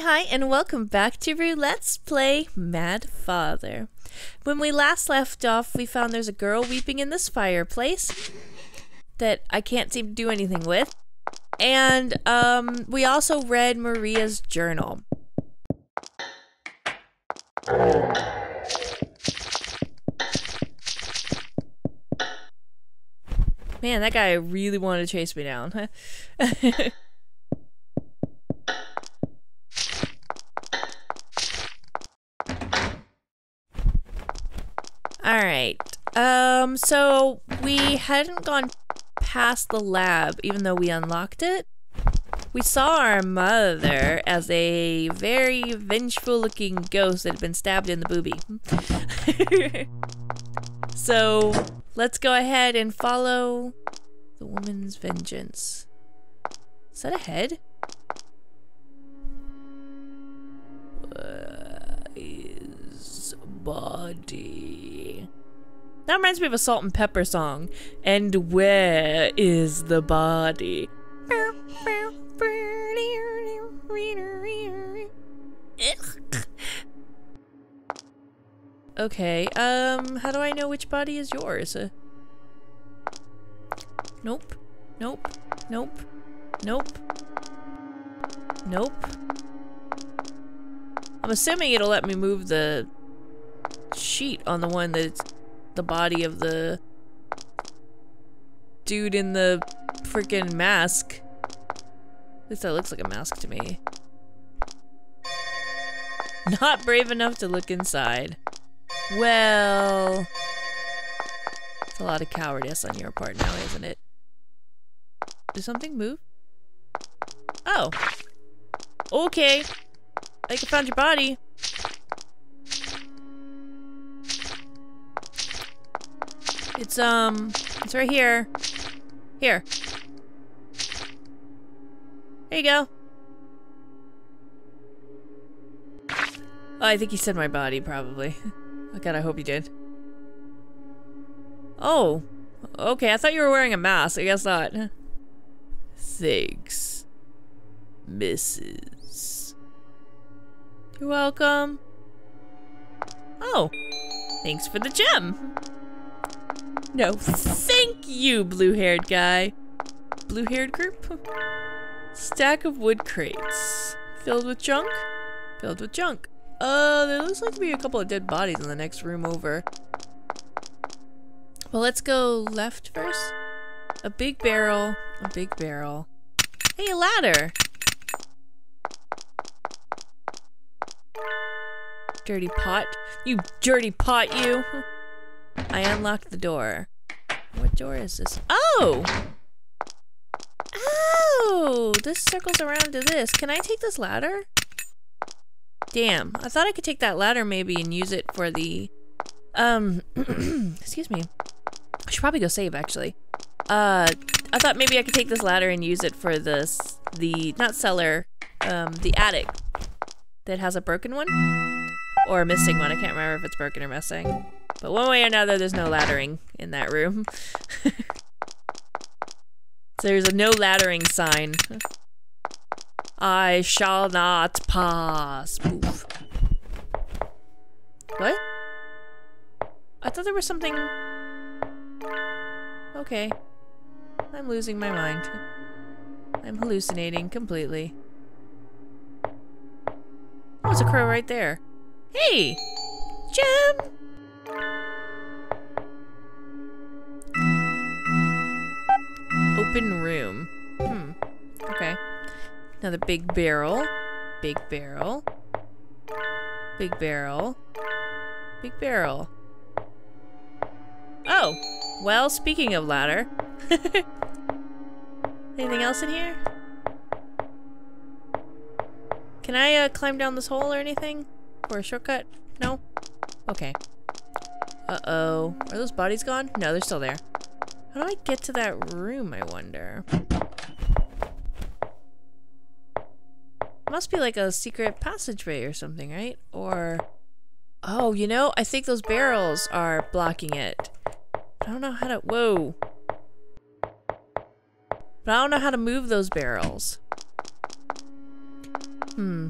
Hi, and welcome back to Roulette's Play, Mad Father. When we last left off, we found there's a girl weeping in this fireplace that I can't seem to do anything with. And, we also read Maria's journal. Man, that guy really wanted to chase me down. Alright, so we hadn't gone past the lab, even though we unlocked it. We saw our mother as a very vengeful-looking ghost that had been stabbed in the boobie. So, let's go ahead and follow the woman's vengeance. Is that a head? His body. That reminds me of a Salt and Pepper song. And where is the body? Okay, how do I know which body is yours? Nope. Nope. Nope. Nope. Nope. I'm assuming it'll let me move the sheet on the one that's the body of the dude in the freaking mask. At least that looks like a mask to me. Not brave enough to look inside. Well, it's a lot of cowardice on your part now, isn't it? Did something move? Oh. Okay. I found your body. It's right here. Here. There you go. Oh, I think he said my body, probably. Oh god, I hope he did. Oh. Okay, I thought you were wearing a mask. I guess not. Thanks, Mrs. You're welcome. Oh. Thanks for the gem. No, thank you, blue-haired guy. Blue-haired group? Stack of wood crates. Filled with junk? Filled with junk. There looks like to be a couple of dead bodies in the next room over. Well, let's go left first. A big barrel. A big barrel. Hey, a ladder! Dirty pot. You dirty pot, you! I unlocked the door. What door is this? Oh! Oh! This circles around to this. Can I take this ladder? Damn. I thought I could take that ladder maybe and use it for the... excuse me. I should probably go save, actually. I thought maybe I could take this ladder and use it for this... not cellar. The attic. That has a broken one? Or a missing one. I can't remember if it's broken or missing. But one way or another, there's no laddering in that room. So there's a no laddering sign. I shall not pass. Oof. What? I thought there was something... Okay. I'm losing my mind. I'm hallucinating completely. Oh, it's a crow right there. Hey! Jim! Open room. Hmm. Okay. Another big barrel. Big barrel. Big barrel. Big barrel. Oh! Well, speaking of ladder. Anything else in here? Can I climb down this hole or anything? Or a shortcut? No? Okay. Uh-oh. Are those bodies gone? No, they're still there. How do I get to that room, I wonder? Must be like a secret passageway or something, right? Or... Oh, you know, I think those barrels are blocking it. I don't know how to... Whoa! But I don't know how to move those barrels. Hmm.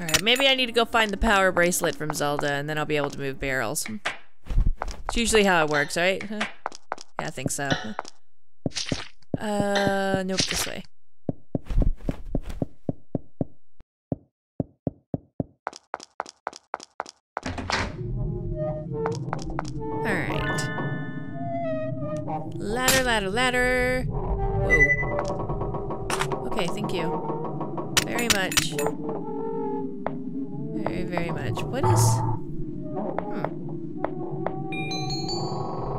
Alright, maybe I need to go find the power bracelet from Zelda, and then I'll be able to move barrels. It's usually how it works, right? Huh? Yeah, I think so. Nope, this way. Alright. Ladder, ladder, ladder. Whoa. Okay, thank you. Very much. Very, very much. What is...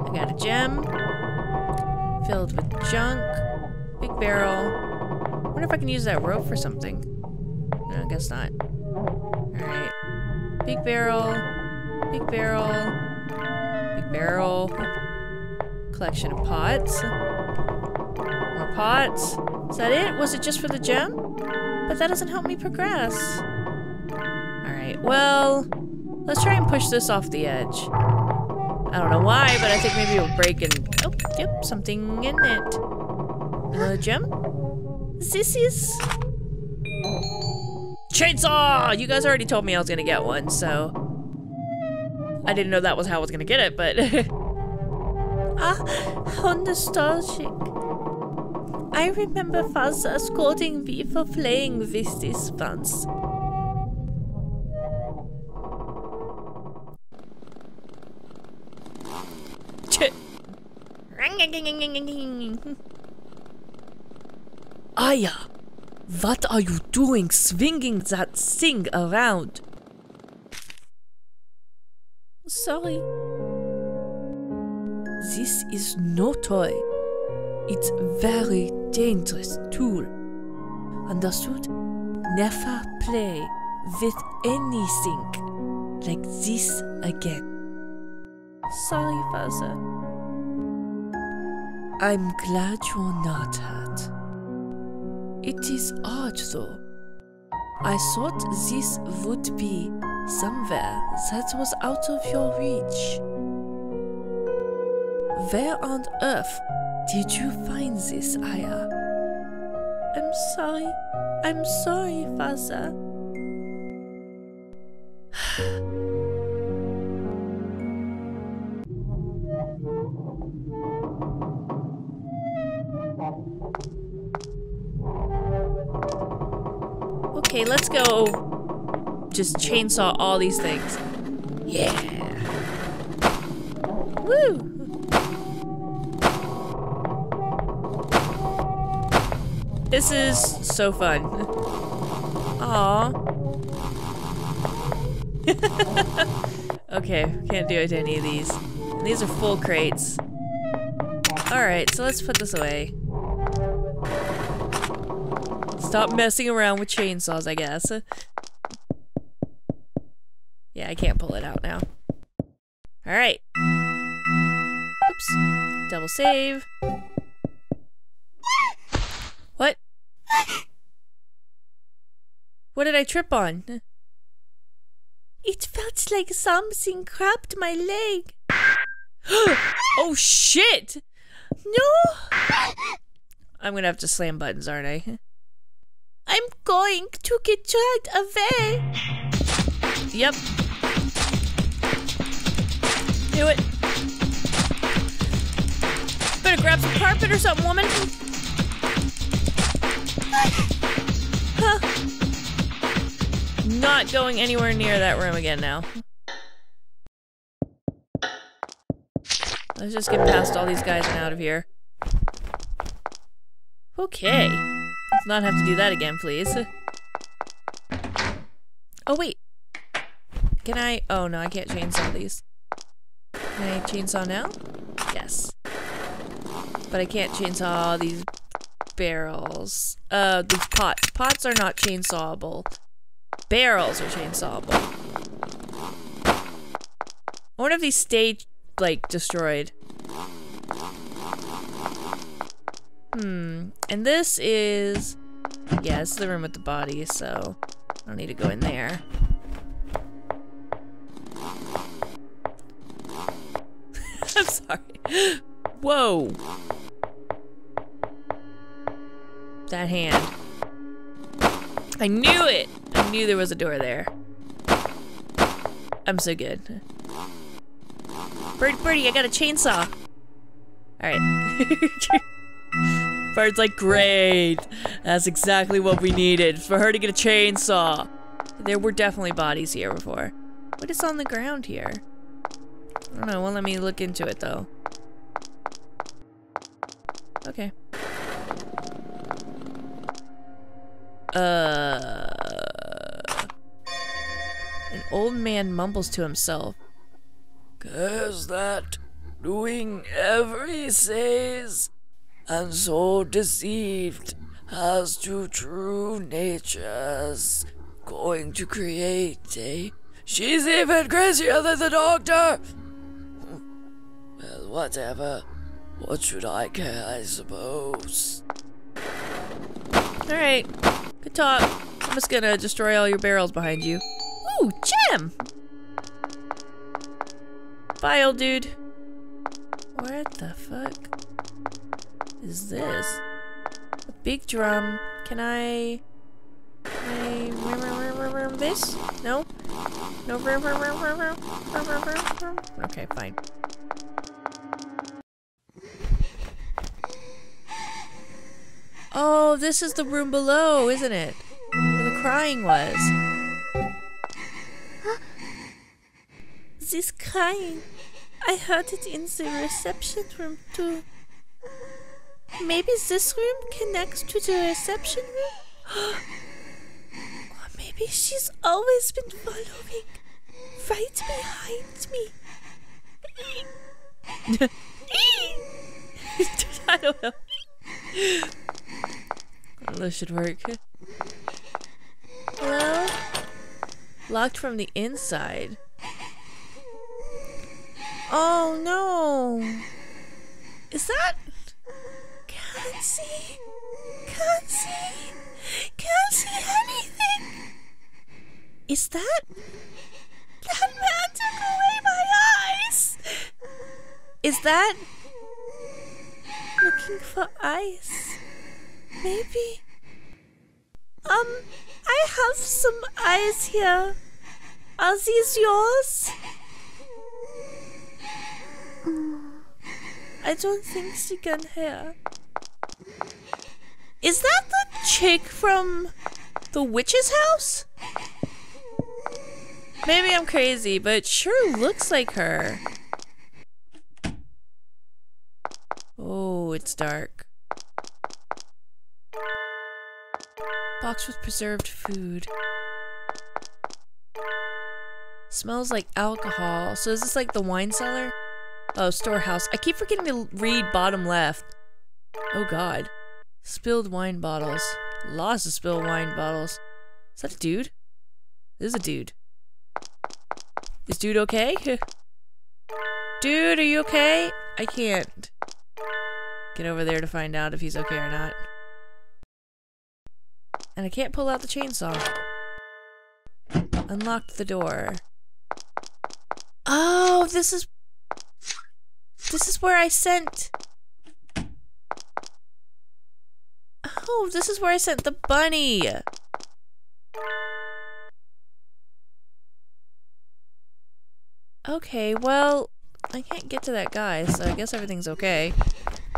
I got a gem. Filled with junk. Big barrel. I wonder if I can use that rope for something. No, I guess not. Alright. Big barrel. Big barrel. Big barrel. Collection of pots. More pots. Is that it? Was it just for the gem? But that doesn't help me progress. Alright, well... let's try and push this off the edge. I don't know why, but I think maybe it'll break and... oh, yep, something in it. A gem? This is... chainsaw! You guys already told me I was gonna get one, so... I didn't know that was how I was gonna get it, but... ah, how nostalgic. I remember Father scolding me for playing with this once. Aya, what are you doing swinging that thing around? Sorry. This is no toy. It's a very dangerous tool. Understood? Never play with anything like this again. Sorry, Father. I'm glad you're not hurt. It is odd though. I thought this would be somewhere that was out of your reach. Where on earth did you find this, Aya? I'm sorry, Father. Okay, let's go just chainsaw all these things. Yeah. Woo! This is so fun. Aww. Okay, can't do it to any of these. And these are full crates. Alright, so let's put this away. Stop messing around with chainsaws, I guess. Yeah, I can't pull it out now. Alright. Oops. Double save. What? What did I trip on? It felt like something grabbed my leg. Oh shit! No! I'm gonna have to slam buttons, aren't I? I'm going to get dragged away. Yep. Do it. Better grab some carpet or something, woman. Huh. Not going anywhere near that room again now. Let's just get past all these guys and out of here. Okay. Let's not have to do that again, please. Oh, wait. Can I... oh, no, I can't chainsaw these. Can I chainsaw now? Yes. But I can't chainsaw these barrels. These pots. Pots are not chainsawable. Barrels are chainsawable. I wonder if these stay, like, destroyed. Hmm, and this is... yeah, it's the room with the body, so I don't need to go in there. I'm sorry. Whoa! That hand. I knew it! I I knew there was a door there. I'm so good. Birdie, I got a chainsaw. Alright. Bird's like, great. That's exactly what we needed, for her to get a chainsaw. There were definitely bodies here before. What is on the ground here? I don't know, well, let me look into it though. Okay. An old man mumbles to himself. Curse that, doing every says, and so deceived as to true natures, going to create a... She's even crazier than the doctor! Well, whatever. What should I care, I suppose? Alright, good talk. I'm just gonna destroy all your barrels behind you. Ooh, gem! Bye, old dude. What the fuck is this? A big drum. Can I this? No? No. Okay, fine. Oh, this is the room below, isn't it? Where the crying was. This crying, I heard it in the reception room too. Maybe this room connects to the reception room? Or maybe she's always been following, right behind me. I don't know. This should work. Well, locked from the inside. Oh no! Is that? Can't see! Can't see! Can't see anything! Is that? That man took away my eyes! Is that? Looking for eyes? Maybe. I have some eyes here. Are these yours? I don't think she can hear. Is that the chick from the Witch's House? Maybe I'm crazy, but it sure looks like her. Oh, it's dark. Box with preserved food. Smells like alcohol. So is this like the wine cellar? Oh, storehouse. I keep forgetting to read bottom left. Oh god. Spilled wine bottles. Lots of spilled wine bottles. Is that a dude? This is a dude. Is dude okay? Dude, are you okay? I can't get over there to find out if he's okay or not. And I can't pull out the chainsaw. Unlocked the door. Oh, this is where I sent... Oh, this is where I sent the bunny! Okay, well, I can't get to that guy, so I guess everything's okay.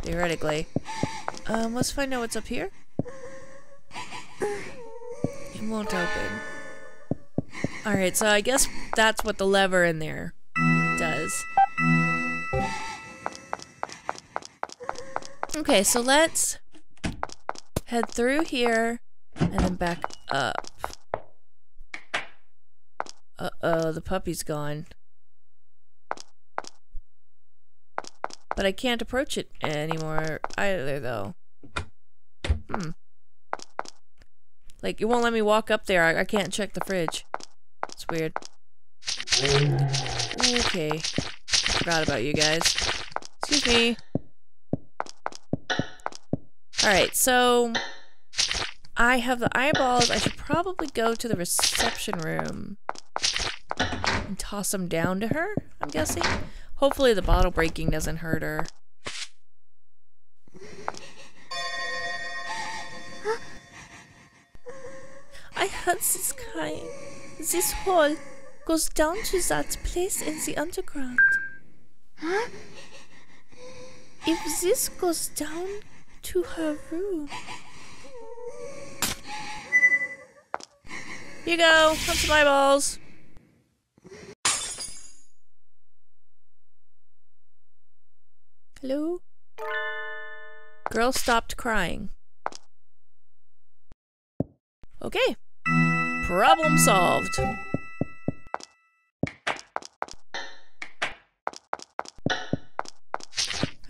Theoretically. Let's find out what's up here. It won't open. Alright, so I guess that's what the lever in there does. Okay, so let's head through here and then back up. Uh-oh, the puppy's gone. But I can't approach it anymore either, though. Like, it won't let me walk up there. I can't check the fridge. It's weird. Okay. Forgot about you guys. Excuse me. Alright, so... I have the eyeballs. I should probably go to the reception room. And toss them down to her, I'm guessing? Hopefully the bottle breaking doesn't hurt her. I heard this crying. This hall goes down to that place in the underground. Huh? If this goes down to her room... Here you go, have some eyeballs. Hello? Girl stopped crying. Okay. Problem solved.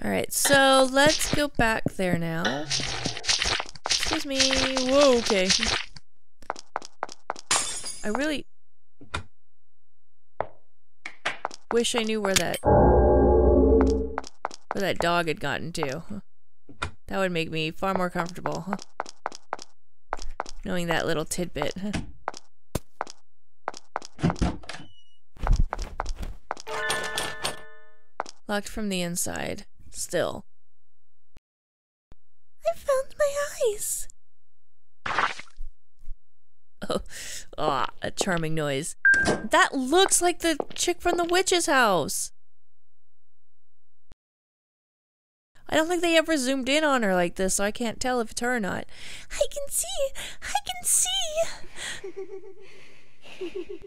Alright, so let's go back there now. Excuse me. Whoa, okay. I really wish I knew where that dog had gotten to. That would make me far more comfortable, huh? Knowing that little tidbit. Locked from the inside. Still. I found my eyes! Oh, ah, a charming noise. That looks like the chick from the witch's house! I don't think they ever zoomed in on her like this, so I can't tell if it's her or not. I can see! I can see!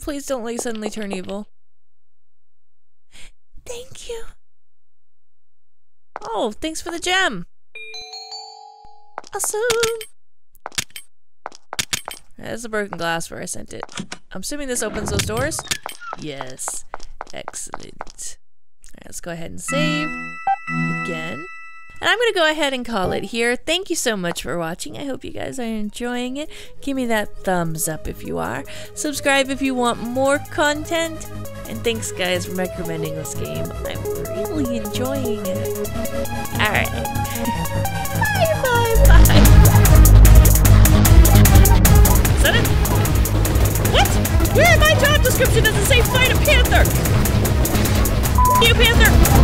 Please don't like suddenly turn evil. Thank you. Oh, thanks for the gem! Awesome! That's the broken glass where I sent it. I'm assuming this opens those doors? Yes. Excellent. Alright, let's go ahead and save again. And I'm going to go ahead and call it here. Thank you so much for watching. I hope you guys are enjoying it. Give me that thumbs up if you are. Subscribe if you want more content. And thanks guys for recommending this game. I'm really enjoying it. Alright. Bye, bye, bye. Is that it? What? Where in my job description does it say fight a panther? You panther!